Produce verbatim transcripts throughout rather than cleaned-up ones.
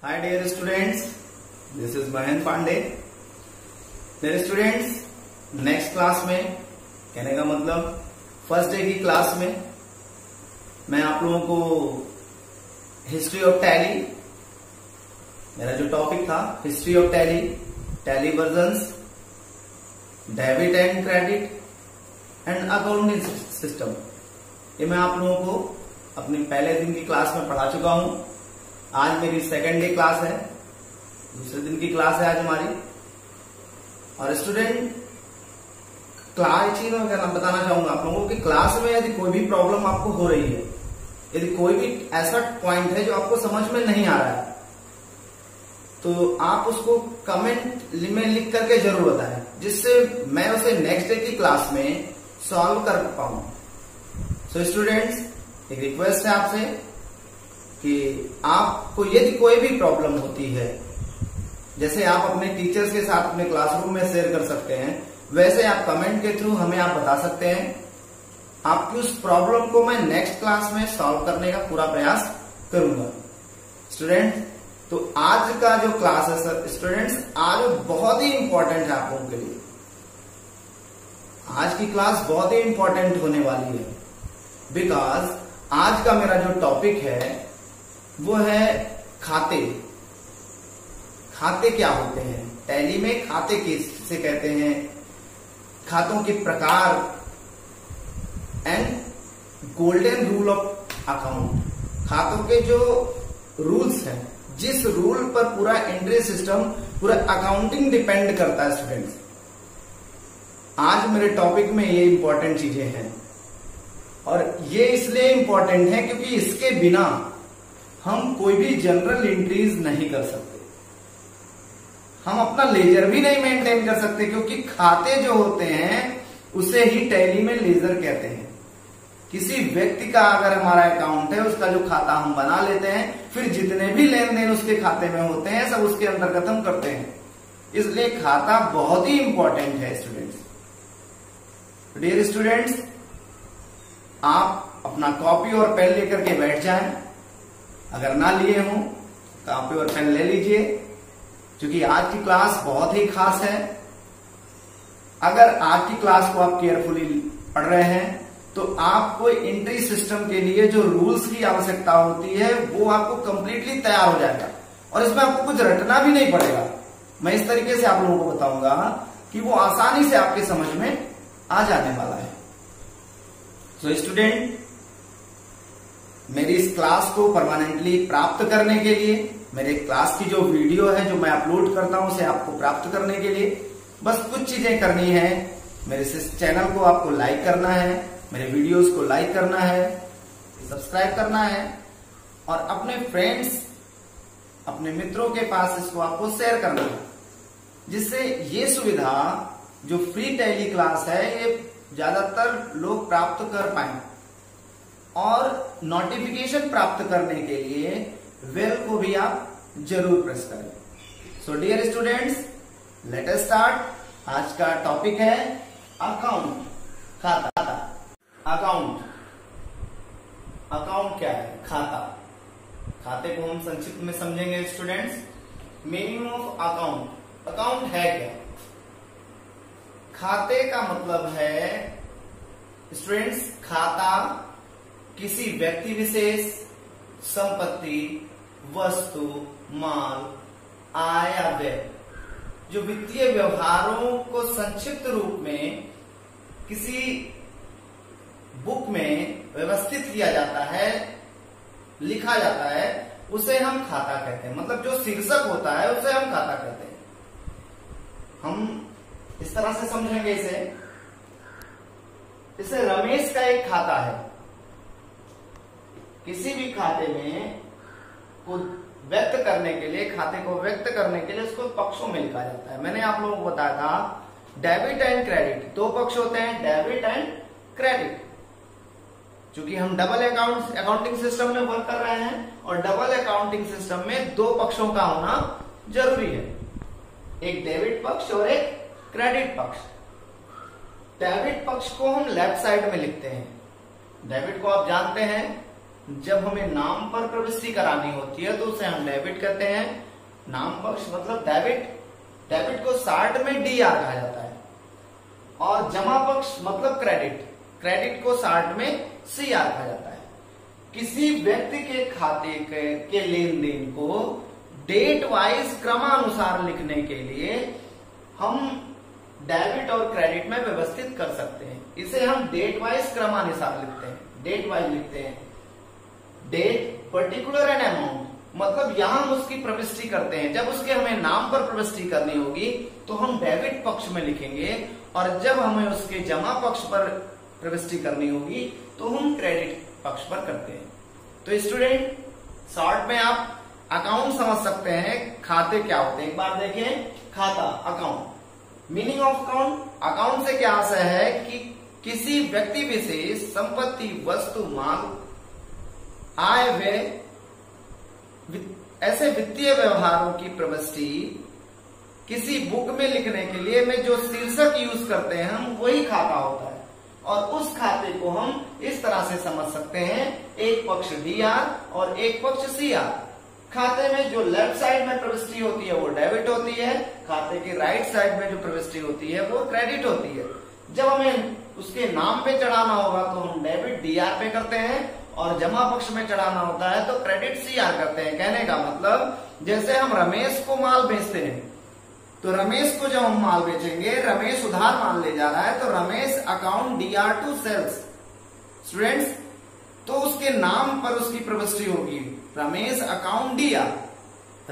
Hi dear students, this is Mahendra Pandey. मेरे students, next class में, कहने का मतलब फर्स्ट डे की क्लास में मैं आप लोगों को हिस्ट्री ऑफ टैली, मेरा जो टॉपिक था history of Tally, Tally versions, debit and credit and accounting system, ये मैं आप लोगों को अपने पहले दिन की क्लास में पढ़ा चुका हूं। आज मेरी सेकेंड डे क्लास है, दूसरे दिन की क्लास है आज हमारी। और स्टूडेंट, क्लास चीज मैं बताना चाहूंगा आप लोगों को कि क्लास में यदि कोई भी प्रॉब्लम आपको हो रही है, यदि कोई भी ऐसा पॉइंट है जो आपको समझ में नहीं आ रहा है, तो आप उसको कमेंट में लिख करके जरूर बताएं, जिससे मैं उसे नेक्स्ट डे की क्लास में सॉल्व कर पाऊं। सो स्टूडेंट्स, एक रिक्वेस्ट है आपसे कि आपको यदि कोई भी प्रॉब्लम होती है, जैसे आप अपने टीचर्स के साथ अपने क्लासरूम में शेयर कर सकते हैं, वैसे आप कमेंट के थ्रू हमें आप बता सकते हैं। आपकी उस प्रॉब्लम को मैं नेक्स्ट क्लास में सॉल्व करने का पूरा प्रयास करूंगा। स्टूडेंट, तो आज का जो क्लास है सर स्टूडेंट्स, आज बहुत ही इंपॉर्टेंट है आप लोगों के लिए। आज की क्लास बहुत ही इंपॉर्टेंट होने वाली है, बिकॉज आज का मेरा जो टॉपिक है वो है खाते। खाते क्या होते हैं, टैली में खाते किसे कहते हैं, खातों के प्रकार and golden rule of account, खातों के जो रूल्स हैं, जिस रूल पर पूरा एंट्री सिस्टम, पूरा अकाउंटिंग डिपेंड करता है। स्टूडेंट्स, आज मेरे टॉपिक में ये इंपॉर्टेंट चीजें हैं, और ये इसलिए इंपॉर्टेंट है क्योंकि इसके बिना हम कोई भी जनरल एंट्रीज नहीं कर सकते, हम अपना लेजर भी नहीं मेंटेन कर सकते, क्योंकि खाते जो होते हैं उसे ही टैली में लेजर कहते हैं। किसी व्यक्ति का अगर हमारा अकाउंट है, उसका जो खाता हम बना लेते हैं, फिर जितने भी लेन देन उसके खाते में होते हैं सब उसके अंतर्गत हम करते हैं, इसलिए खाता बहुत ही इंपॉर्टेंट है। स्टूडेंट्स, डियर स्टूडेंट्स, आप अपना कॉपी और पेन लेकर के बैठ जाएं। अगर ना लिए हो तो आप और पेन ले लीजिए, क्योंकि आज की क्लास बहुत ही खास है। अगर आज की क्लास को आप केयरफुली पढ़ रहे हैं तो आपको एंट्री सिस्टम के लिए जो रूल्स की आवश्यकता होती है वो आपको कंप्लीटली तैयार हो जाएगा, और इसमें आपको कुछ रटना भी नहीं पड़ेगा। मैं इस तरीके से आप लोगों को बताऊंगा कि वो आसानी से आपके समझ में आ जाने वाला है। सो स्टूडेंट, मेरी इस क्लास को परमानेंटली प्राप्त करने के लिए, मेरे क्लास की जो वीडियो है जो मैं अपलोड करता हूं उसे आपको प्राप्त करने के लिए बस कुछ चीजें करनी है। मेरे चैनल को आपको लाइक करना है, मेरे वीडियोस को लाइक करना है, सब्सक्राइब करना है, और अपने फ्रेंड्स, अपने मित्रों के पास इसको आपको शेयर करना है, जिससे ये सुविधा जो फ्री टैली क्लास है ये ज्यादातर लोग प्राप्त कर पाए। और नोटिफिकेशन प्राप्त करने के लिए बेल को भी आप जरूर प्रेस करें। So dear students, let us start. आज का टॉपिक है अकाउंट, खाता। अकाउंट, अकाउंट क्या है, खाता। खाते को हम संक्षिप्त में समझेंगे। Students, meaning of account, account है क्या। खाते का मतलब है स्टूडेंट्स, खाता किसी व्यक्ति विशेष, संपत्ति, वस्तु, माल, आय या व्यय, जो वित्तीय व्यवहारों को संक्षिप्त रूप में किसी बुक में व्यवस्थित किया जाता है, लिखा जाता है, उसे हम खाता कहते हैं। मतलब जो शीर्षक होता है उसे हम खाता कहते हैं। हम इस तरह से समझेंगे इसे, इसे रमेश का एक खाता है। किसी भी खाते में को व्यक्त करने के लिए, खाते को व्यक्त करने के लिए उसको पक्षों में लिखा जाता है। मैंने आप लोगों को बताया था डेबिट एंड क्रेडिट, दो पक्ष होते हैं, डेबिट एंड क्रेडिट। चूंकि हम डबल अकाउंट अकाउंटिंग सिस्टम में वर्क कर रहे हैं, और डबल अकाउंटिंग सिस्टम में दो पक्षों का होना जरूरी है, एक डेबिट पक्ष और एक क्रेडिट पक्ष। डेबिट पक्ष को हम लेफ्ट साइड में लिखते हैं, डेबिट को आप जानते हैं जब हमें नाम पर प्रविष्टि करानी होती है तो उसे हम डेबिट कहते हैं। नाम पक्ष मतलब डेबिट, डेबिट को शार्ट में डी आर कहा जाता है। और जमा पक्ष मतलब क्रेडिट, क्रेडिट को शार्ट में सी आर कहा जाता है। किसी व्यक्ति के खाते के, के लेन देन को डेट वाइज क्रमानुसार लिखने के लिए हम डेबिट और क्रेडिट में व्यवस्थित कर सकते हैं। इसे हम डेट वाइज क्रमानुसार लिखते हैं, डेट वाइज लिखते हैं। डेट पर्टिकुलर एंड अमाउंट मतलब यहां हम उसकी प्रविष्टि करते हैं। जब उसके हमें नाम पर प्रविष्टि करनी होगी तो हम डेबिट पक्ष में लिखेंगे, और जब हमें उसके जमा पक्ष पर प्रविष्टि करनी होगी तो हम क्रेडिट पक्ष पर करते हैं। तो स्टूडेंट, शॉर्ट में आप अकाउंट समझ सकते हैं, खाते क्या होते हैं। एक बार देखें, खाता account, meaning of account. Account से क्या आशय है कि किसी व्यक्ति विशेष संपत्ति, वस्तु, माल, आय, व्यय ऐसे वित्तीय व्यवहारों की प्रविष्टि किसी बुक में लिखने के लिए में जो शीर्षक यूज करते हैं हम, वही खाता होता है। और उस खाते को हम इस तरह से समझ सकते हैं, एक पक्ष डी आर और एक पक्ष सी आर। खाते में जो लेफ्ट साइड में प्रविष्टि होती है वो डेबिट होती है, खाते की राइट साइड में जो प्रविष्टि होती है वो क्रेडिट होती है। जब हमें उसके नाम पे चढ़ाना होगा तो हम डेबिट डी आर पे करते हैं, और जमा पक्ष में चढ़ाना होता है तो क्रेडिट सी आर करते हैं। कहने का मतलब जैसे हम रमेश को माल बेचते हैं तो रमेश को जब हम माल बेचेंगे, रमेश उधार माल ले जा रहा है तो Ramesh account D R to sales. Students, तो उसके नाम पर उसकी प्रविष्टि होगी Ramesh account D R,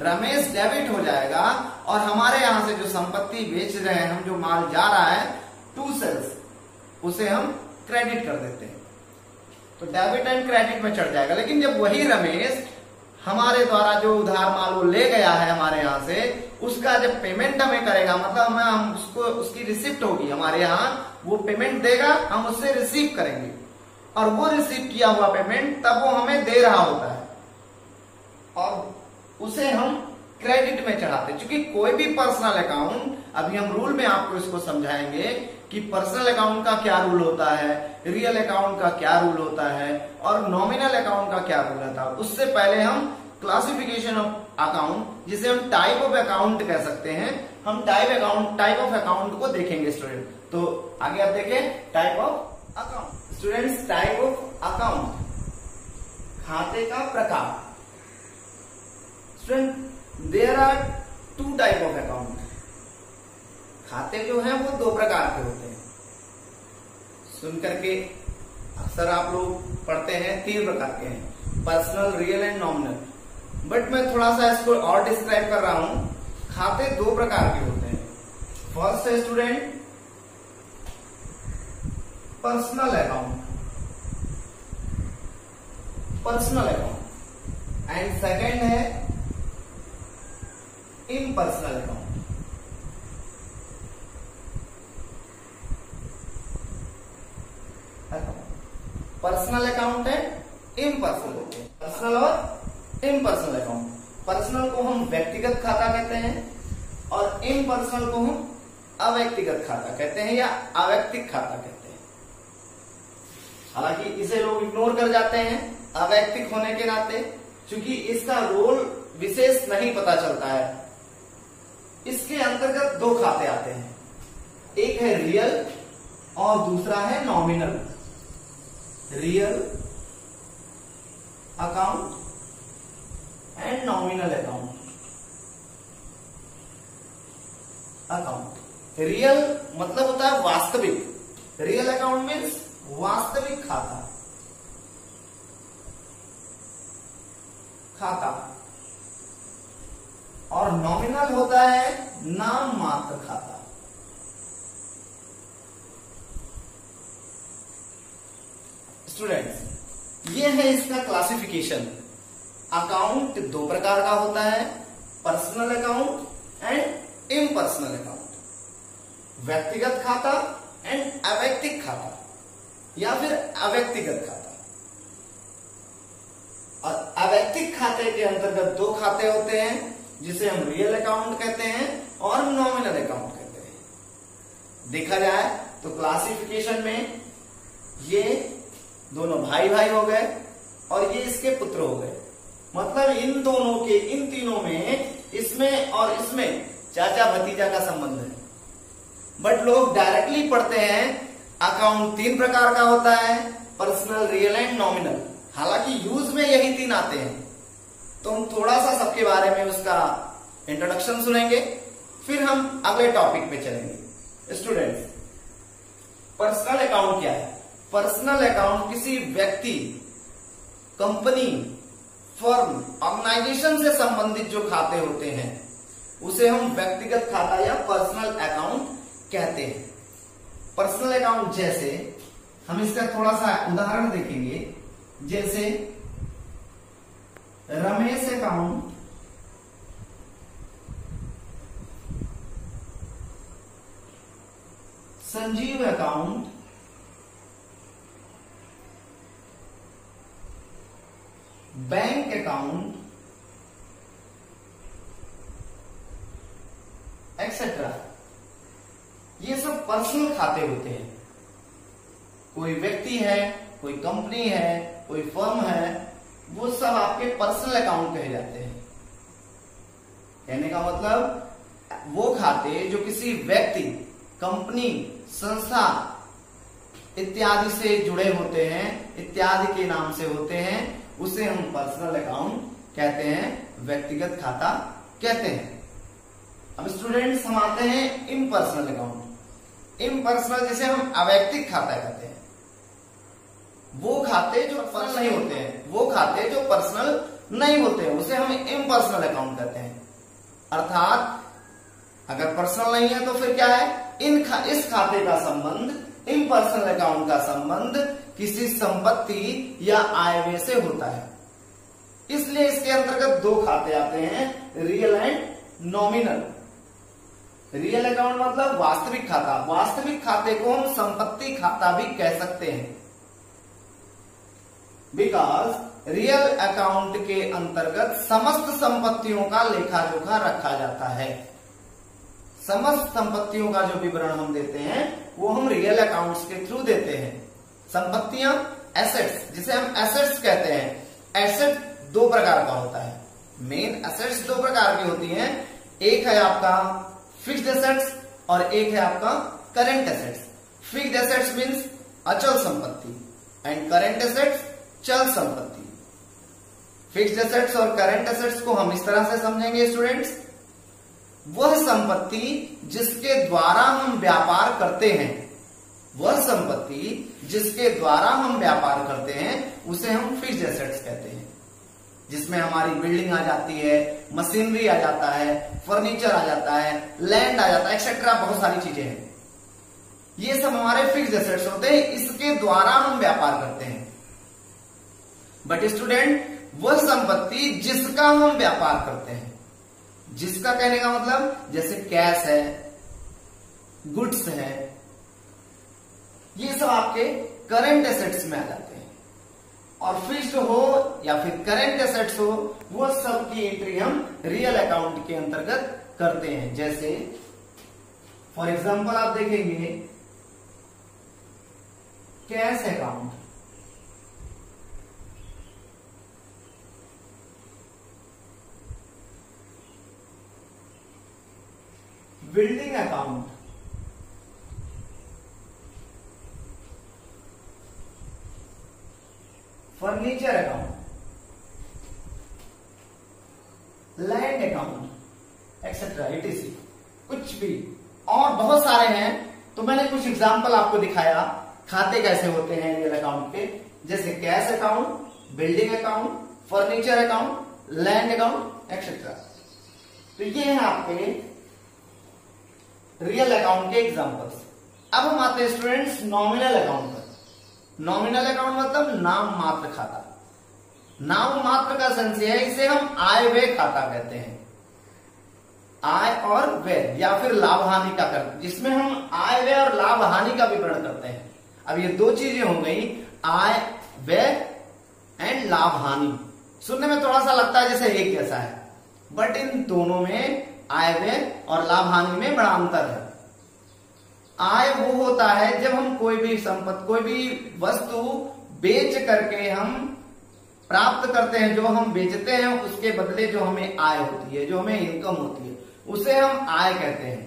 Ramesh debit हो जाएगा। और हमारे यहां से जो संपत्ति बेच रहे हैं हम, जो माल जा रहा है टू सेल्स, उसे हम क्रेडिट कर देते हैं तो डेबिट एंड क्रेडिट में चढ़ जाएगा। लेकिन जब वही रमेश हमारे द्वारा जो उधार माल वो ले गया है हमारे यहाँ से, उसका जब पेमेंट हमें करेगा मतलब हमें हम उसको उसकी रिसिप्ट होगी हमारे यहाँ, वो पेमेंट देगा, हम उससे रिसीव करेंगे, और वो रिसीव किया हुआ पेमेंट तब वो हमें दे रहा होता है और उसे हम क्रेडिट में चढ़ाते। क्योंकि कोई भी पर्सनल अकाउंट, अभी हम रूल में आपको इसको समझाएंगे कि पर्सनल अकाउंट का क्या रूल होता है, रियल अकाउंट का क्या रूल होता है और नॉमिनल अकाउंट का क्या रूल होता है। उससे पहले हम क्लासिफिकेशन ऑफ अकाउंट, जिसे हम टाइप ऑफ अकाउंट कह सकते हैं, हम type account type of account को देखेंगे। स्टूडेंट, तो आगे आप देखें type of account. Students, type of account, खाते का प्रकार। Student, there are two type of account. खाते जो हैं वो दो प्रकार के होते हैं, सुनकर के अक्सर आप लोग पढ़ते हैं तीन प्रकार के हैं, personal, real and nominal. But मैं थोड़ा सा इसको और डिस्क्राइब कर रहा हूं। खाते दो प्रकार के होते हैं। फर्स्ट है student personal account, personal account, and second है इम्पर्सनल अकाउंट। पर्सनल अकाउंट है, इम्पर्सनल होते हैं, पर्सनल और इम्पर्सनल अकाउंट। पर्सनल को हम व्यक्तिगत खाता कहते हैं और इम्पर्सनल को हम अव्यक्तिगत खाता कहते हैं या अवैक्तिक खाता कहते हैं। हालांकि इसे लोग इग्नोर कर जाते हैं अवैक्तिक होने के नाते, क्योंकि इसका रोल विशेष नहीं पता चलता है। इसके अंतर्गत दो खाते आते हैं, एक है रियल और दूसरा है nominal. Real account and nominal account. Account real मतलब होता है वास्तविक, रियल अकाउंट मीन्स वास्तविक खाता। खाता और नॉमिनल होता है नाम मात्र खाता। स्टूडेंट्स, ये है इसका क्लासिफिकेशन। अकाउंट दो प्रकार का होता है, personal account and impersonal account, व्यक्तिगत खाता एंड अवैक्तिक खाता या फिर अव्यक्तिगत खाता। और अवैक्तिक खाते के अंतर्गत दो खाते होते हैं, जिसे हम रियल अकाउंट कहते हैं और नॉमिनल अकाउंट कहते हैं। देखा जाए तो क्लासिफिकेशन में ये दोनों भाई भाई हो गए, और ये इसके पुत्र हो गए। मतलब इन दोनों के, इन तीनों में, इसमें और इसमें चाचा भतीजा का संबंध है। बट लोग डायरेक्टली पढ़ते हैं अकाउंट तीन प्रकार का होता है, पर्सनल, रियल एंड नॉमिनल। हालांकि यूज में यही तीन आते हैं। तो हम थोड़ा सा सबके बारे में उसका इंट्रोडक्शन सुनेंगे, फिर हम अगले टॉपिक पे चलेंगे। स्टूडेंट्स, पर्सनल अकाउंट क्या है? पर्सनल अकाउंट किसी व्यक्ति, कंपनी, फर्म, ऑर्गेनाइजेशन से संबंधित जो खाते होते हैं उसे हम व्यक्तिगत खाता या पर्सनल अकाउंट कहते हैं। पर्सनल अकाउंट जैसे हम इसका थोड़ा सा उदाहरण देखेंगे, जैसे Ramesh account, Sanjeev account, bank account etcetera. ये सब पर्सनल खाते होते हैं। कोई व्यक्ति है, कोई कंपनी है, कोई फर्म है, वो सब आपके पर्सनल अकाउंट कहे जाते हैं। कहने का मतलब वो खाते जो किसी व्यक्ति, कंपनी, संस्था इत्यादि से जुड़े होते हैं, इत्यादि के नाम से होते हैं, उसे हम पर्सनल अकाउंट कहते हैं, व्यक्तिगत खाता कहते हैं। अब स्टूडेंट्स, हम आते हैं इम्पर्सनल अकाउंट। इम्पर्सनल जिसे हम अवैयक्तिक खाता कहते हैं, वो खाते जो पर्सनल नहीं होते हैं, वो खाते जो पर्सनल नहीं होते हैं उसे हम इम्पर्सनल अकाउंट कहते हैं। अर्थात अगर पर्सनल नहीं है तो फिर क्या है, इन खा, इस खाते का संबंध, इम्पर्सनल अकाउंट का संबंध किसी संपत्ति या आयव्यय से होता है। इसलिए इसके अंतर्गत दो खाते आते हैं, real and nominal. Real account मतलब वास्तविक खाता। वास्तविक खाते को हम संपत्ति खाता भी कह सकते हैं, बिकॉज रियल अकाउंट के अंतर्गत समस्त संपत्तियों का लेखा जोखा रखा जाता है। समस्त संपत्तियों का जो विवरण हम देते हैं वो हम रियल अकाउंट्स के थ्रू देते हैं। संपत्तियां, एसेट्स, जिसे हम एसेट्स कहते हैं। एसेट दो प्रकार का होता है, मेन एसेट्स दो प्रकार की होती हैं। एक है आपका फिक्स्ड एसेट्स और एक है आपका current assets. Fixed assets means अचल संपत्ति एंड करंट एसेट्स चल संपत्ति। फिक्स्ड एसेट्स और करंट एसेट्स को हम इस तरह से समझेंगे स्टूडेंट्स, वह संपत्ति जिसके द्वारा हम व्यापार करते हैं, वह संपत्ति जिसके द्वारा हम व्यापार करते हैं उसे हम फिक्स्ड एसेट्स कहते हैं, जिसमें हमारी बिल्डिंग आ जाती है, मशीनरी आ जाता है, फर्नीचर आ जाता है, लैंड आ जाता है, एक्सेट्रा, बहुत सारी चीजें हैं। ये सब हमारे फिक्स्ड एसेट्स होते हैं, इसके द्वारा हम व्यापार करते हैं। बट स्टूडेंट, वह संपत्ति जिसका हम व्यापार करते हैं, जिसका कहने का मतलब जैसे कैश है, गुड्स है, ये सब आपके करंट एसेट्स में आ जाते हैं। और फिक्स्ड हो या फिर करंट एसेट्स हो, वो सब की एंट्री हम रियल अकाउंट के अंतर्गत करते हैं। जैसे फॉर एग्जांपल आप देखेंगे cash account, building account, furniture account, land account etcetera, ETC, कुछ भी और बहुत सारे हैं। तो मैंने कुछ एग्जांपल आपको दिखाया खाते कैसे होते हैं रियल अकाउंट के, जैसे cash account, building account, furniture account, land account etcetera. तो ये हैं आपके रियल अकाउंट के एग्जांपल्स। अब हम आते हैं स्टूडेंट्स नॉमिनल अकाउंट पर। नॉमिनल अकाउंट मतलब नाम मात्र खाता। नाम मात्र का संशय है, इसे हम आय व्यय खाता कहते हैं। आय और व्यय या फिर लाभ हानि का कर, जिसमें हम आय व्यय और लाभ हानि का विवरण करते हैं। अब ये दो चीजें हो गई, आय व्यय एंड लाभ हानि। सुनने में थोड़ा सा लगता है जैसे एक जैसा है, बट इन दोनों में, आय व्यय और लाभ हानि में, बड़ा अंतर है। आय वो होता है जब हम कोई भी संपत्ति, कोई भी वस्तु बेच करके हम प्राप्त करते हैं, जो हम बेचते हैं उसके बदले जो हमें आय होती है, जो हमें इनकम होती है, उसे हम आय कहते हैं।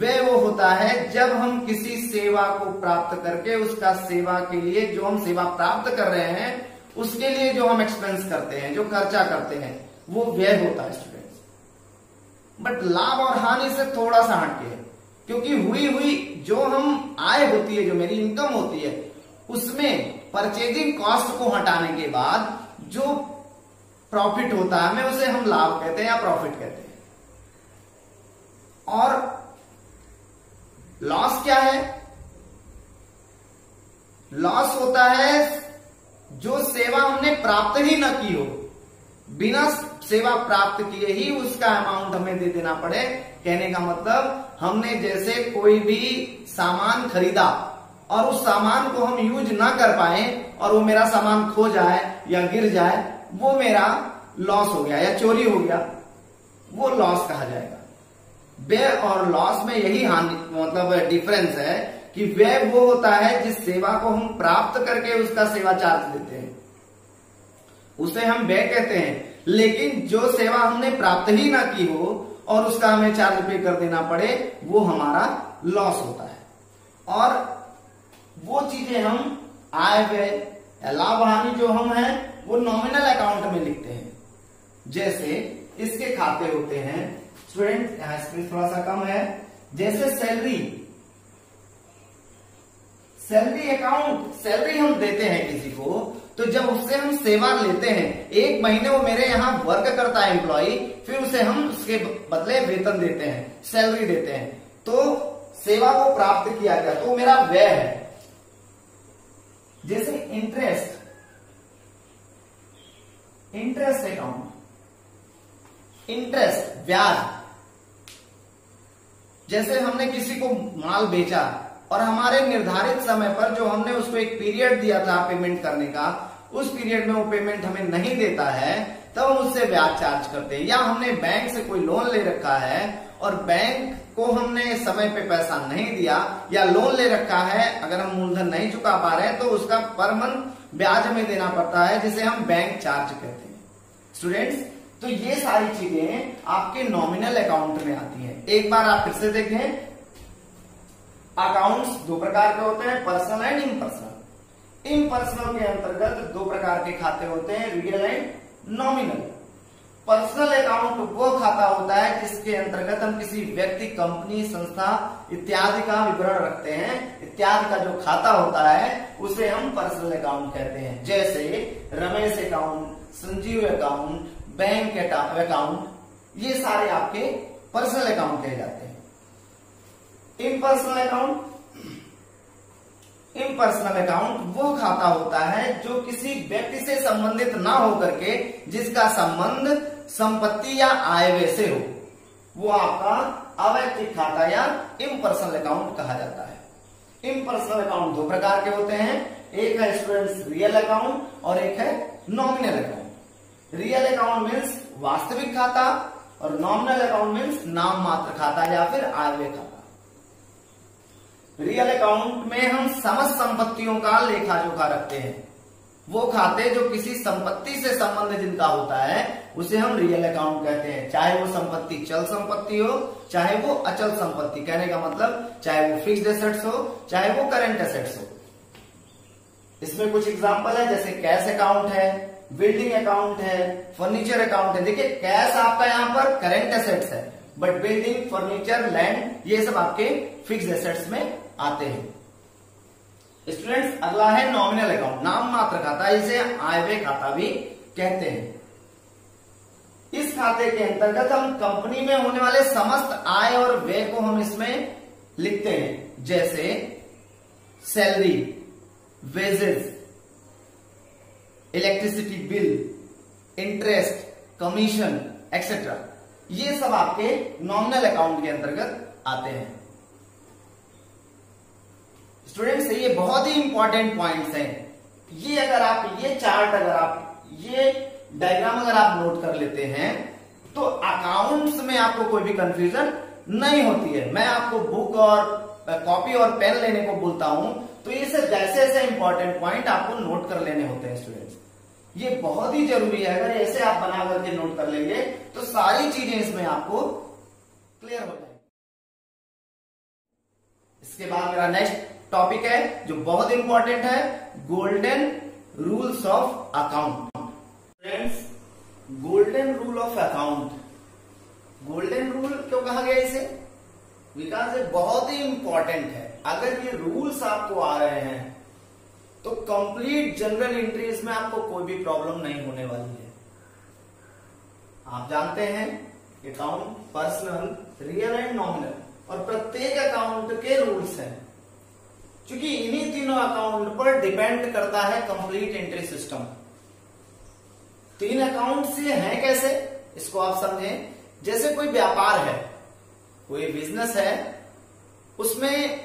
व्यय वो होता है जब हम किसी सेवा को प्राप्त करके उसका सेवा के लिए जो हम सेवा प्राप्त कर रहे हैं उसके लिए जो हम एक्सपेंस करते हैं, जो खर्चा करते हैं, वो व्यय होता है स्टूडेंट्स। बट लाभ और हानि से थोड़ा सा हटके है, क्योंकि हुई हुई जो हम आय होती है, जो मेरी इनकम होती है, उसमें परचेजिंग कॉस्ट को हटाने के बाद जो प्रॉफिट होता है हमें उसे हम लाभ कहते हैं या प्रॉफिट कहते हैं। और लॉस क्या है? लॉस होता है जो सेवा हमने प्राप्त ही न की हो, बिना सेवा प्राप्त किए ही उसका अमाउंट हमें दे देना पड़े। कहने का मतलब, हमने जैसे कोई भी सामान खरीदा और उस सामान को हम यूज ना कर पाए और वो मेरा सामान खो जाए या गिर जाए, वो मेरा लॉस हो गया या चोरी हो गया, वो लॉस कहा जाएगा। व्यय और लॉस में यही हानि मतलब डिफरेंस है कि व्यय वो होता है जिस सेवा को हम प्राप्त करके उसका सेवा चार्ज देते हैं, उसे हम व्यय कहते हैं। लेकिन जो सेवा हमने प्राप्त ही ना की हो और उसका हमें चार्ज पे कर देना पड़े, वो हमारा लॉस होता है। और वो चीजें हम आय व्यय लाभ हानि जो हम है वो नॉमिनल अकाउंट में लिखते हैं। जैसे इसके खाते होते हैं स्टूडेंट, यहाँ स्पेस थोड़ा सा कम है, जैसे सैलरी सैलरी अकाउंट। सैलरी हम देते हैं किसी को, तो जब उससे हम सेवा लेते हैं, एक महीने वो मेरे यहाँ वर्क करता है एम्प्लॉय, फिर उसे हम उसके बदले वेतन देते हैं, सैलरी देते हैं, तो सेवा को प्राप्त किया गया तो मेरा व्यय है। जैसे इंटरेस्ट इंटरेस्ट अकाउंट, इंटरेस्ट ब्याज। जैसे हमने किसी को माल बेचा और हमारे निर्धारित समय पर जो हमने उसको एक पीरियड दिया था पेमेंट करने का, उस पीरियड में वो पेमेंट हमें नहीं देता है, तब तो हम उससे ब्याज चार्ज करते हैं। या हमने बैंक से कोई लोन ले रखा है और बैंक को हमने समय पे पैसा नहीं दिया या लोन ले रखा है, अगर हम मूलधन नहीं चुका पा रहे हैं, तो उसका पर मंथ ब्याज हमें देना पड़ता है, जिसे हम बैंक चार्ज कहते हैं स्टूडेंट्स। तो ये सारी चीजें आपके नॉमिनल अकाउंट में आती हैं। एक बार आप फिर से देखें, अकाउंट्स दो प्रकार के होते हैं, पर्सनल एंड इम्पर्सनल। इम्पर्सनल के अंतर्गत दो प्रकार के खाते होते हैं, real and nominal. Personal account वो खाता होता है जिसके अंतर्गत हम किसी व्यक्ति, कंपनी, संस्था इत्यादि का विवरण रखते हैं। इत्यादि का जो खाता होता है उसे हम पर्सनल अकाउंट कहते हैं। जैसे Ramesh account, Sanjeev account, bank account, ये सारे आपके पर्सनल अकाउंट कहे जाते हैं। इम्पर्सनल अकाउंट इम्पर्सनल अकाउंट वो खाता होता है जो किसी व्यक्ति से संबंधित ना होकर के, जिसका संबंध संपत्ति या आयव्यय से हो, वो आपका अवैयक्तिक खाता या इम्पर्सनल अकाउंट कहा जाता है। इम्पर्सनल अकाउंट दो प्रकार के होते हैं, एक है स्टूडेंट्स रियल अकाउंट और एक है nominal account. Real account means वास्तविक खाता और नॉमिनल अकाउंट मीन्स नाम मात्र खाता या फिर आयव्यय खाता। रियल अकाउंट में हम समस्त संपत्तियों का लेखा जोखा रखते हैं। वो खाते जो किसी संपत्ति से संबंध जिनका होता है उसे हम रियल अकाउंट कहते हैं, चाहे वो संपत्ति चल संपत्ति हो, चाहे वो अचल संपत्ति। कहने का मतलब, चाहे वो फिक्स्ड एसेट्स हो, चाहे वो करंट एसेट्स हो। इसमें कुछ एग्जांपल है, जैसे कैश अकाउंट है, बिल्डिंग अकाउंट है, फर्नीचर अकाउंट है। देखिए, कैश आपका यहाँ पर करंट एसेट्स है, बट बिल्डिंग, फर्नीचर, लैंड, ये सब आपके फिक्स्ड एसेट्स में आते हैं। स्टूडेंट्स, अगला है नॉमिनल अकाउंट, नाम मात्र खाता, इसे आयव्यय खाता भी कहते हैं। इस खाते के अंतर्गत हम कंपनी में होने वाले समस्त आय और व्यय को हम इसमें लिखते हैं। जैसे salary, wages, electricity bill, interest, commission etcetera, ये सब आपके नॉमिनल अकाउंट के अंतर्गत आते हैं। स्टूडेंट्स, ये बहुत ही इंपॉर्टेंट पॉइंट्स हैं। ये अगर आप ये चार्ट अगर आप ये डायग्राम अगर आप नोट कर लेते हैं तो अकाउंट्स में आपको कोई भी कंफ्यूजन नहीं होती है। मैं आपको बुक और कॉपी और पेन लेने को बोलता हूं, तो ये सब जैसे जैसे इंपॉर्टेंट पॉइंट आपको नोट कर लेने होते हैं स्टूडेंट्स। ये बहुत ही जरूरी है। अगर ऐसे आप बना करके नोट कर लेंगे तो सारी चीजें इसमें आपको क्लियर हो जाएंगी। इसके बाद मेरा नेक्स्ट टॉपिक है जो बहुत इंपॉर्टेंट है, golden rules of account. Friends, golden rule of account, golden rule क्यों कहा गया इसे? बिकॉज ये बहुत ही इंपॉर्टेंट है। अगर ये रूल्स आपको आ रहे हैं तो कंप्लीट जनरल एंट्रीज में आपको कोई भी प्रॉब्लम नहीं होने वाली है। आप जानते हैं account personal, real and nominal, और प्रत्येक अकाउंट के रूल्स हैं। क्योंकि इन्हीं तीनों अकाउंट पर डिपेंड करता है कंप्लीट एंट्री सिस्टम। तीन अकाउंट्स ये हैं कैसे, इसको आप समझें। जैसे कोई व्यापार है, कोई बिजनेस है, उसमें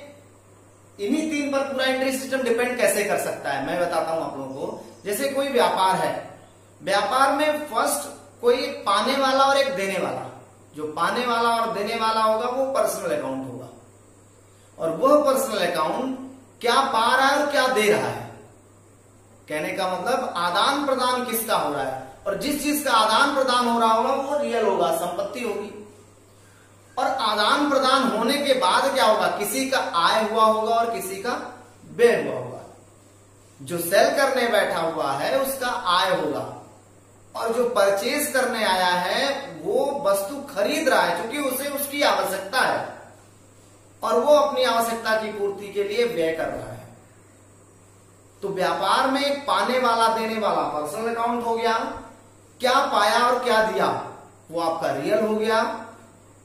इन्हीं तीन पर पूरा एंट्री सिस्टम डिपेंड कैसे कर सकता है, मैं बताता हूं आप लोगों को। जैसे कोई व्यापार है, व्यापार में फर्स्ट कोई पाने वाला और एक देने वाला, जो पाने वाला और देने वाला होगा वो पर्सनल अकाउंट होगा, और वह पर्सनल अकाउंट क्या पा रहा है और क्या दे रहा है। कहने का मतलब आदान प्रदान किसका हो रहा है, और जिस चीज का आदान प्रदान हो रहा होगा वो रियल होगा, संपत्ति होगी। और आदान प्रदान होने के बाद क्या होगा, किसी का आय हुआ होगा और किसी का व्यय हुआ होगा। जो सेल करने बैठा हुआ है उसका आय होगा, और जो परचेज करने आया है वो वस्तु खरीद रहा है क्योंकि उसे उसकी आवश्यकता है, और वो अपनी आवश्यकता की पूर्ति के लिए व्यय कर रहा है। तो व्यापार में एक पाने वाला देने वाला पर्सनल अकाउंट हो गया। क्या पाया और क्या दिया वो आपका रियल हो गया,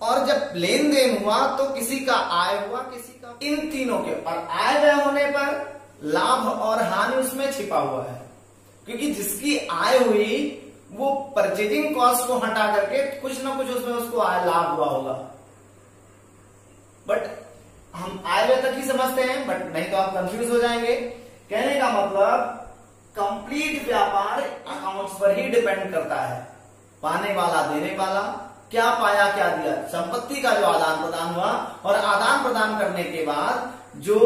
और जब लेन देन हुआ तो किसी का आय हुआ, किसी का, इन तीनों के। और आय व्यय होने पर लाभ और हानि उसमें छिपा हुआ है, क्योंकि जिसकी आय हुई वो परचेजिंग कॉस्ट को हटा करके कुछ ना कुछ उसमें उसको आय लाभ हुआ होगा। बट हम आय व्यय तक ही समझते हैं, बट नहीं तो आप कंफ्यूज हो जाएंगे। कहने का मतलब कंप्लीट व्यापार अकाउंट्स पर ही डिपेंड करता है। पाने वाला देने वाला, क्या पाया क्या दिया, संपत्ति का जो आदान प्रदान हुआ, और आदान प्रदान करने के बाद जो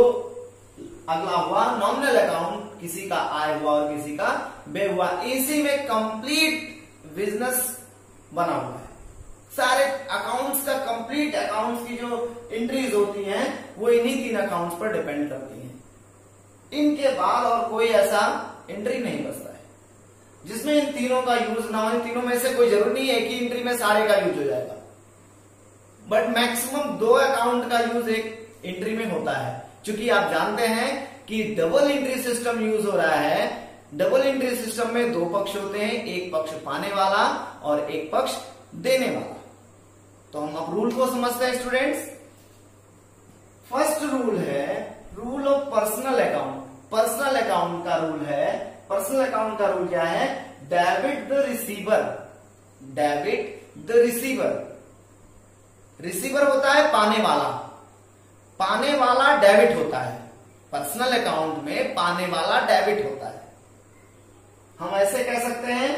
अगला हुआ नॉमिनल अकाउंट, किसी का आय हुआ और किसी का व्यय हुआ। इसी में कंप्लीट बिजनेस बना हुआ है। सारे अकाउंट्स का, कंप्लीट अकाउंट्स की जो एंट्रीज होती हैं वो इन्हीं तीन अकाउंट्स पर डिपेंड करती हैं। इनके बाद और कोई ऐसा एंट्री नहीं बचता जिसमें इन तीनों का यूज ना हो। इन तीनों में से कोई जरूरी नहीं है कि एंट्री में सारे का यूज हो जाएगा, बट मैक्सिमम दो अकाउंट का यूज एक एंट्री में होता है। क्योंकि आप जानते हैं कि डबल एंट्री सिस्टम यूज हो रहा है। डबल एंट्री सिस्टम में दो पक्ष होते हैं, एक पक्ष पाने वाला और एक पक्ष देने वाला। तो हम अब रूल को समझते हैं स्टूडेंट्स। फर्स्ट रूल है rule of personal account. Personal account का रूल है, पर्सनल अकाउंट का रूल क्या है, debit the receiver. Debit the receiver, receiver होता है पाने वाला, पाने वाला डेबिट होता है। पर्सनल अकाउंट में पाने वाला डेबिट होता है। हम ऐसे कह सकते हैं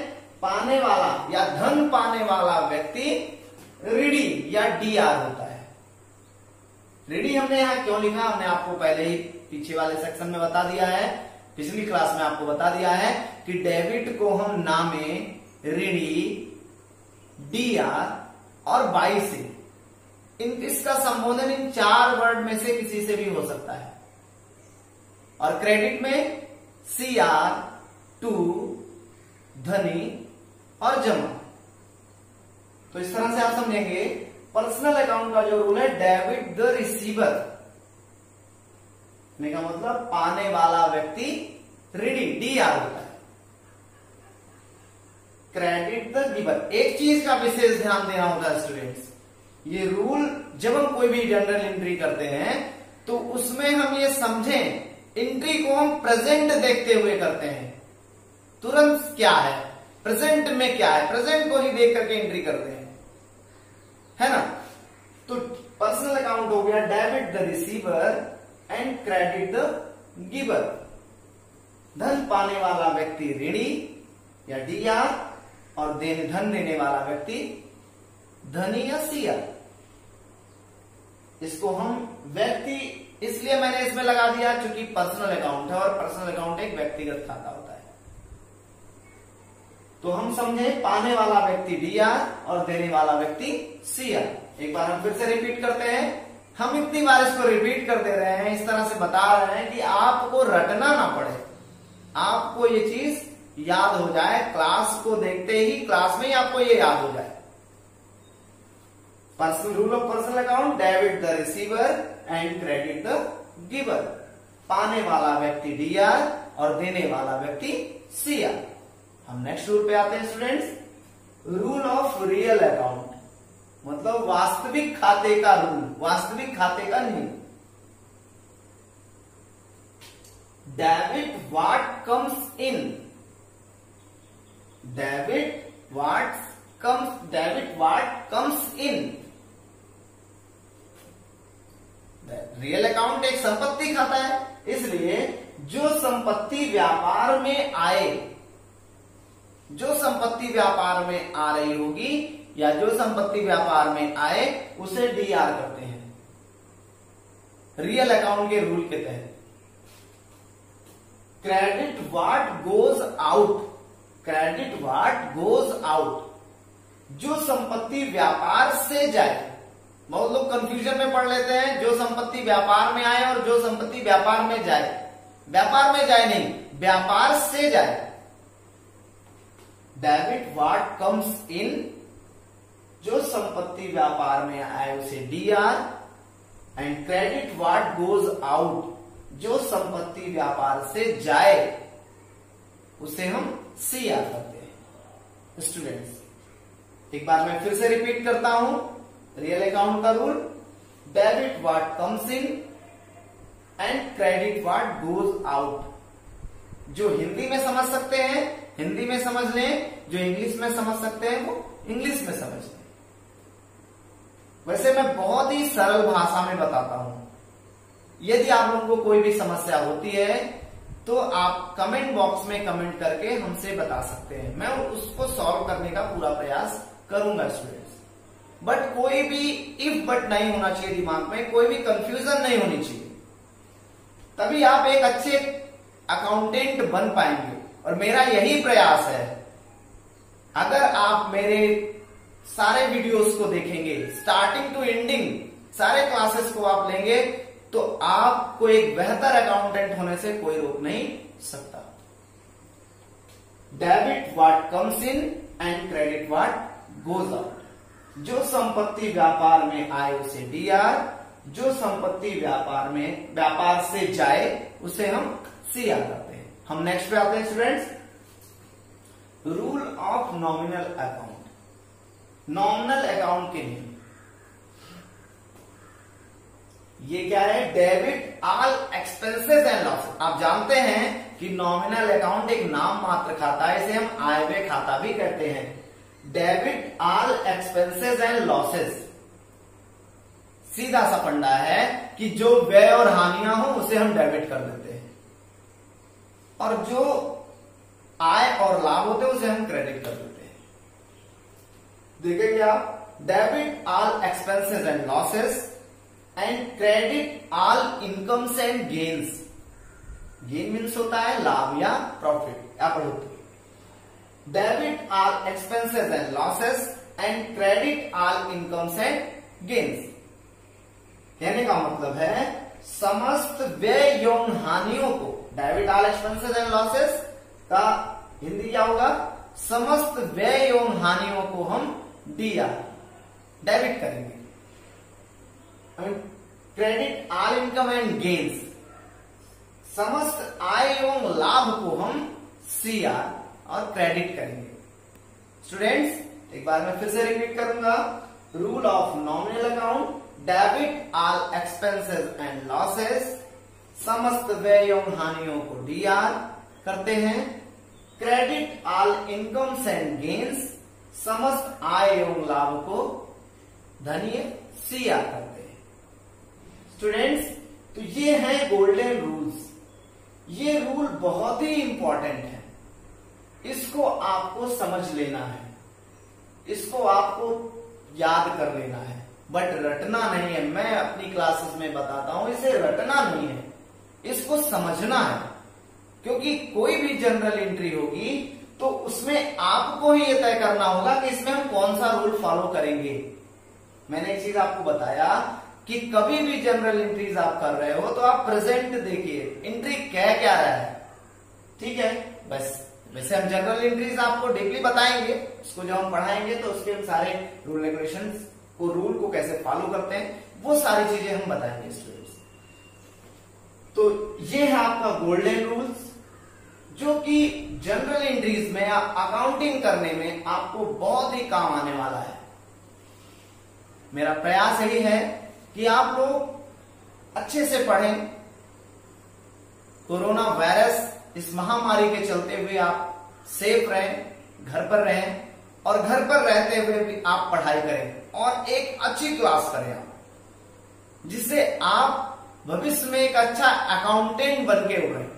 पाने वाला या धन पाने वाला व्यक्ति ऋणी या डीआर होता है। ऋणी हमने यहां क्यों लिखा, हमने आपको पहले ही पीछे वाले सेक्शन में बता दिया है, पिछली क्लास में आपको बता दिया है कि डेबिट को हम नामे, ऋणी, डीआर और बाई से, इन इसका संबोधन इन चार वर्ड में से किसी से भी हो सकता है। और क्रेडिट में सीआर, टू, धनी और जमा। तो इस तरह से आप समझेंगे पर्सनल अकाउंट का जो रूल है डेबिट द रिसीवर, का मतलब पाने वाला व्यक्ति ऋणी डीआर होता है। Credit the giver. एक चीज का विशेष ध्यान देना होता है स्टूडेंट्स, ये रूल जब हम कोई भी जनरल एंट्री करते हैं तो उसमें हम ये समझें, एंट्री को हम प्रेजेंट देखते हुए करते हैं। तुरंत क्या है, प्रेजेंट में क्या है, प्रेजेंट को ही देख करके एंट्री करते हैं, है ना। तो पर्सनल अकाउंट हो गया debit the receiver and credit the giver, धन पाने वाला व्यक्ति ऋणी या डीआर और देन, धन देने वाला व्यक्ति धनी या सीआर। इसको हम व्यक्ति, इसलिए मैंने इसमें लगा दिया क्योंकि पर्सनल अकाउंट है, और पर्सनल अकाउंट एक व्यक्तिगत खाता होता है। तो हम समझे पाने वाला व्यक्ति डी आर और देने वाला व्यक्ति सी आर। एक बार हम फिर से रिपीट करते हैं, हम इतनी बार इसको रिपीट कर दे रहे हैं, इस तरह से बता रहे हैं कि आपको रटना ना पड़े, आपको ये चीज याद हो जाए, क्लास को देखते ही क्लास में ही आपको ये याद हो जाए। Personal rule of personal account, debit the receiver and credit the giver. पाने वाला व्यक्ति डी आर और देने वाला व्यक्ति सी आर। हम नेक्स्ट रूल पे आते हैं students, rule of real account, मतलब वास्तविक खाते का रूल, वास्तविक खाते का नियम। Debit what comes in, debit what comes, debit what comes in. Real account एक संपत्ति खाता है, इसलिए जो संपत्ति व्यापार में आए, जो संपत्ति व्यापार में आ रही होगी या जो संपत्ति व्यापार में आए उसे डीआर करते हैं रियल अकाउंट के रूल के तहत। Credit what goes out, credit what goes out, जो संपत्ति व्यापार से जाए। बहुत लोग कंफ्यूजन में पड़ लेते हैं, जो संपत्ति व्यापार में आए और जो संपत्ति व्यापार में जाए, व्यापार में जाए नहीं, व्यापार से जाए। डेबिट व्हाट कम्स इन, जो संपत्ति व्यापार में आए उसे DR, and credit what goes out, जो संपत्ति व्यापार से जाए उसे हम सीआर करते हैं। स्टूडेंट्स एक बार मैं फिर से रिपीट करता हूं रियल अकाउंट का rule, debit what comes in and credit what goes out. जो हिंदी में समझ सकते हैं हिंदी में समझ लें, जो इंग्लिश में समझ सकते हैं वो इंग्लिश में समझ लें। वैसे मैं बहुत ही सरल भाषा में बताता हूं, यदि आप लोगों को कोई भी समस्या होती है तो आप कमेंट बॉक्स में कमेंट करके हमसे बता सकते हैं, मैं उसको सॉल्व करने का पूरा प्रयास करूंगा स्टूडेंट्स। बट कोई भी इफ बट नहीं होना चाहिए दिमाग में, कोई भी कंफ्यूजन नहीं होनी चाहिए, तभी आप एक अच्छे अकाउंटेंट बन पाएंगे और मेरा यही प्रयास है। अगर आप मेरे सारे वीडियोस को देखेंगे स्टार्टिंग टू एंडिंग, सारे क्लासेस को आप लेंगे तो आपको एक बेहतर अकाउंटेंट होने से कोई रोक नहीं सकता। Debit what comes in and credit what goes out, जो संपत्ति व्यापार में आए उसे डीआर, जो संपत्ति व्यापार में व्यापार से जाए उसे हम सीआर करते हैं। हम नेक्स्ट पे आते हैं students, rule of nominal account, nominal account के नियम। ये क्या है, debit all expenses and loss. आप जानते हैं कि नॉमिनल अकाउंट एक नाम मात्र खाता है, इसे हम आय व्यय खाता भी कहते हैं। Debit all expenses and losses, सीधा सा फंडा है कि जो व्यय और हानियां हो उसे हम डेबिट कर देते हैं और जो आय और लाभ होते हैं उसे हम क्रेडिट कर देते हैं। देखेंगे आप, debit all expenses and losses and credit all incomes and gains. Gain means होता है लाभ या प्रॉफिट या बढ़ोतरी। Debit all expenses and losses and credit all incomes and gains, कहने का मतलब है समस्त व्यय एवं हानियों को, debit all expenses and losses का हिंदी क्या होगा, समस्त व्यय एवं हानियों को हम डीआर डेबिट करेंगे। Credit all income and gains, समस्त आय एवं लाभ को हम सीआर और क्रेडिट करेंगे। स्टूडेंट्स एक बार मैं फिर से रिपीट करूंगा, rule of nominal account, debit all expenses and losses, समस्त व्यय एवं हानियों को डीआर करते हैं। Credit all incomes and gains, समस्त आय एवं लाभ को धनिय सीआर करते हैं। स्टूडेंट्स तो ये हैं गोल्डन रूल्स, ये रूल बहुत ही इंपॉर्टेंट है, इसको आपको समझ लेना है, इसको आपको याद कर लेना है, बट रटना नहीं है। मैं अपनी क्लासेस में बताता हूं, इसे रटना नहीं है, इसको समझना है, क्योंकि कोई भी जनरल एंट्री होगी तो उसमें आपको ही यह तय करना होगा कि इसमें हम कौन सा रूल फॉलो करेंगे। मैंने एक चीज आपको बताया कि कभी भी जनरल एंट्रीज आप कर रहे हो तो आप प्रेजेंट देखिए एंट्री क्या क्या रहा है, ठीक है। बस वैसे हम जनरल एंट्रीज आपको डीपली बताएंगे, उसको जब हम पढ़ाएंगे तो उसके हम सारे रूल रेगुलेशन को, रूल को कैसे फॉलो करते हैं वो सारी चीजें हम बताएंगे स्टूडेंट्स। तो ये है आपका गोल्डन रूल्स जो कि जनरल एंट्रीज में या अकाउंटिंग करने में आपको बहुत ही काम आने वाला है। मेरा प्रयास यही है कि आप लोग अच्छे से पढ़ें। कोरोना वायरस इस महामारी के चलते हुए आप सेफ रहें, घर पर रहें और घर पर रहते हुए भी आप पढ़ाई करें और एक अच्छी क्लास करें आप, जिससे आप भविष्य में एक अच्छा अकाउंटेंट बन के उभरें।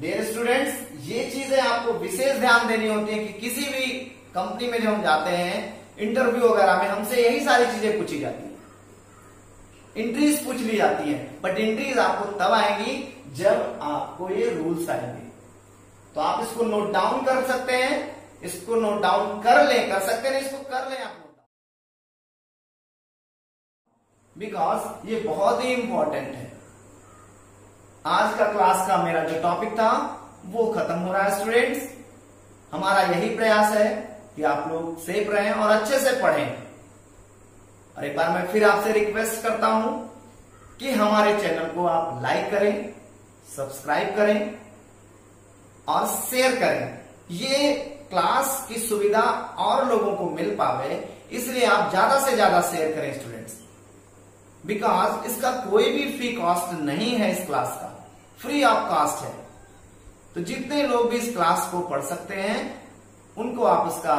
डियर स्टूडेंट्स, ये चीजें आपको विशेष ध्यान देनी होती है कि किसी भी कंपनी में जब हम जाते हैं इंटरव्यू वगैरह में हमसे यही सारी चीजें पूछी जाती है, इंट्रीज पूछ ली जाती है। बट इंट्रीज आपको तब आएंगी जब आपको ये रूल्स आएंगे। तो आप इसको नोट डाउन कर सकते हैं, इसको नोट डाउन कर लें, कर सकते हैं इसको कर लें आप नोट डाउन, बिकॉज ये बहुत ही इंपॉर्टेंट है। आज का क्लास का मेरा जो टॉपिक था वो खत्म हो रहा है स्टूडेंट्स। हमारा यही प्रयास है कि आप लोग सेफ रहें और अच्छे से पढ़ें। और एक बार मैं फिर आपसे रिक्वेस्ट करता हूं कि हमारे चैनल को आप लाइक करें, सब्सक्राइब करें और शेयर करें। ये क्लास की सुविधा और लोगों को मिल पावे इसलिए आप ज्यादा से ज्यादा शेयर करें स्टूडेंट्स, बिकॉज इसका कोई भी फ्री कॉस्ट नहीं है। इस क्लास का फ्री ऑफ कॉस्ट है, तो जितने लोग भी इस क्लास को पढ़ सकते हैं उनको आप इसका,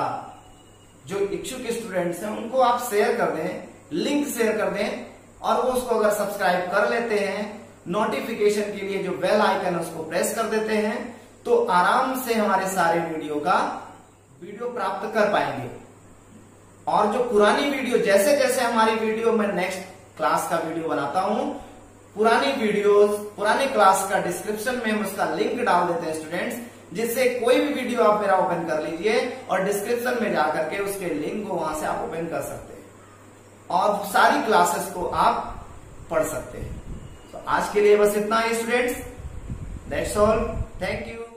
जो इच्छुक स्टूडेंट्स हैं उनको आप शेयर कर दें, लिंक शेयर कर दें और वो उसको अगर सब्सक्राइब कर लेते हैं, नोटिफिकेशन के लिए जो बेल आइकन है उसको प्रेस कर देते हैं तो आराम से हमारे सारे वीडियो का वीडियो प्राप्त कर पाएंगे। और जो पुरानी वीडियो, जैसे जैसे हमारी वीडियो में नेक्स्ट क्लास का वीडियो बनाता हूं, पुरानी वीडियोस, पुरानी क्लास का डिस्क्रिप्शन में हम उसका लिंक डाल देते हैं स्टूडेंट्स, जिससे कोई भी वीडियो आप मेरा ओपन कर लीजिए और डिस्क्रिप्शन में जाकर के उसके लिंक को वहां से आप ओपन कर सकते हैं और सारी क्लासेस को आप पढ़ सकते हैं। तो आज के लिए बस इतना ही students, that's all, thank you.